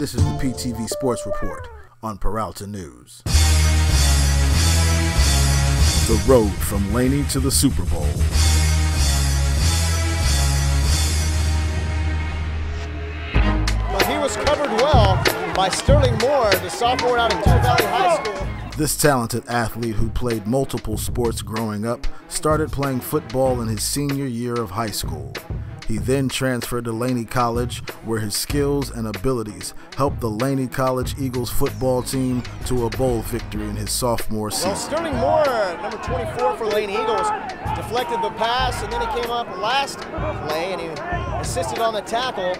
This is the PTV Sports Report on Peralta News. The road from Laney to the Super Bowl. But he was covered well by Sterling Moore, the sophomore out of Two Valley High School. This talented athlete, who played multiple sports growing up, started playing football in his senior year of high school. He then transferred to Laney College, where his skills and abilities helped the Laney College Eagles football team to a bowl victory in his sophomore season. Well, Sterling Moore, number 24 for Laney Eagles, deflected the pass, and then he came up last play and he assisted on the tackle.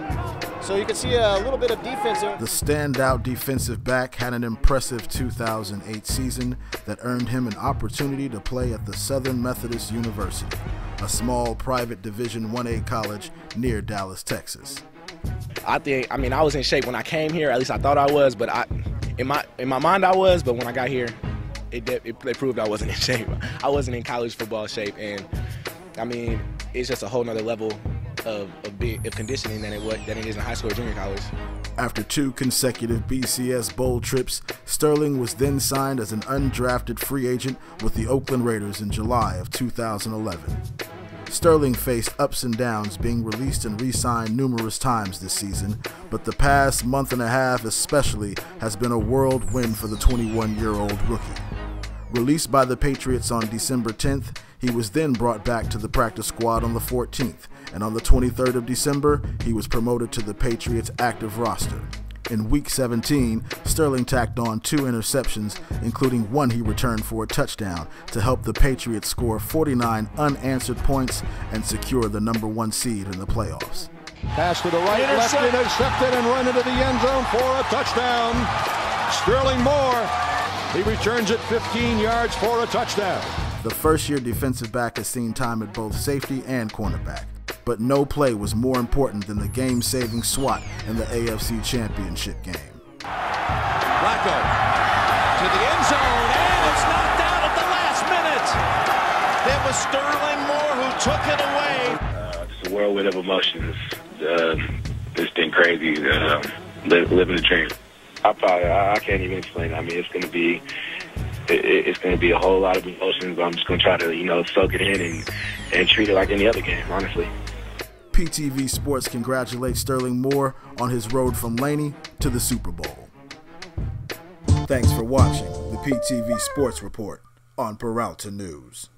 So you can see a little bit of defense there. The standout defensive back had an impressive 2008 season that earned him an opportunity to play at the Southern Methodist University, a small private Division I-A college near Dallas, Texas. I was in shape when I came here. At least I thought I was, but in my mind I was. But when I got here, it proved I wasn't in shape. I wasn't in college football shape, and it's just a whole nother level of conditioning than it is in high school or junior college. After two consecutive BCS bowl trips, Sterling was then signed as an undrafted free agent with the Oakland Raiders in July of 2011. Sterling faced ups and downs, being released and re-signed numerous times this season, but the past month and a half especially has been a whirlwind for the 21-year-old rookie. Released by the Patriots on December 10th, he was then brought back to the practice squad on the 14th, and on the 23rd of December, he was promoted to the Patriots' active roster. In Week 17, Sterling tacked on 2 interceptions, including one he returned for a touchdown to help the Patriots score 49 unanswered points and secure the #1 seed in the playoffs. Pass to the right, left, intercepted, and run into the end zone for a touchdown. Sterling Moore, he returns it 15 yards for a touchdown. The first-year defensive back has seen time at both safety and cornerback, but no play was more important than the game-saving swat in the AFC Championship game. Rocco to the end zone, and it's knocked out at the last minute. It was Sterling Moore who took it away. It's a whirlwind of emotions. It's been crazy, living the dream. I can't even explain it. It's going to be... It's going to be a whole lot of emotions, but I'm just going to try to, soak it in and treat it like any other game, honestly. PTV Sports congratulates Sterling Moore on his road from Laney to the Super Bowl. Thanks for watching the PTV Sports Report on Peralta News.